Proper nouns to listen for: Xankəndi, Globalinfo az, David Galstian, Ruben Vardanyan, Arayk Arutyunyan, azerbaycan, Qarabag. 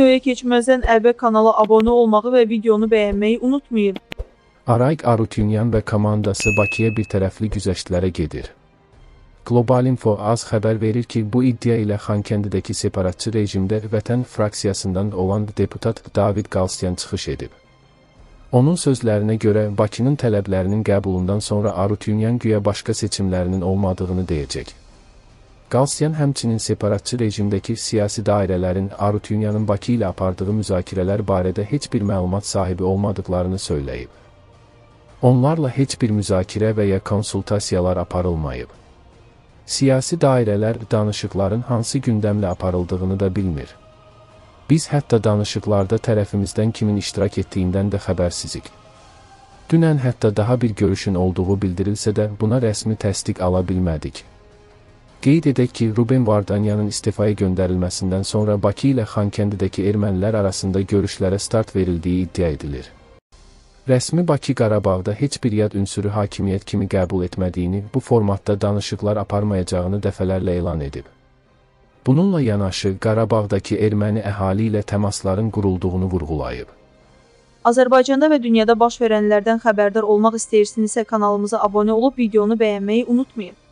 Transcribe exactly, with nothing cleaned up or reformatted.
Videoya keçməzdən əvvəl kanala abone olmağı və videonu bəyənməyi unutmayın. Arayk Arutyunyan və komandası Bakıya bir tərəfli güzəştlərə gedir. Globalinfo az xəbər verir ki, bu iddia ilə Xankəndidəki separatçı rejimdə Vətən fraksiyasından olan deputat David Galstian çıxış edib. Onun sözlərinə görə Bakının tələblərinin qəbulundan sonra Arutyunyan güya başqa seçimlərinin olmadığını deyəcək. Galstian həmçinin separatçı rejimdəki siyasi dairələrin Arutyunyanın Bakı ilə apardığı müzakirələr barədə heç bir məlumat sahibi olmadıklarını söyləyib. Onlarla heç bir müzakirə və ya konsultasiyalar aparılmayıb. Siyasi dairələr danışıqların hansı gündəmlə aparıldığını da bilmir. Biz hətta danışıqlarda tərəfimizdən kimin iştirak etdiyindən də xəbərsizik. Dünən hətta daha bir görüşün olduğu bildirilsə də buna rəsmi təsdiq ala bilmədik. Qeyd edək ki, Ruben Vardanyanın istifaya göndərilməsindən sonra Bakı ilə Xankəndidəki ermənilər arasında görüşlərə start verildiyi iddia edilir. Rəsmi Bakı Qarabağda heç bir yad ünsürü hakimiyyət kimi qəbul etmədiyini, bu formatda danışıqlar aparmayacağını dəfələrlə elan edib. Bununla yanaşı, Qarabağdakı erməni əhali ilə təmasların qurulduğunu vurğulayıb. Azərbaycanda və dünyada baş verənlərdən xəbərdar olmaq istəyirsinizsə kanalımıza abone olub videonu bəyənməyi unutmayın.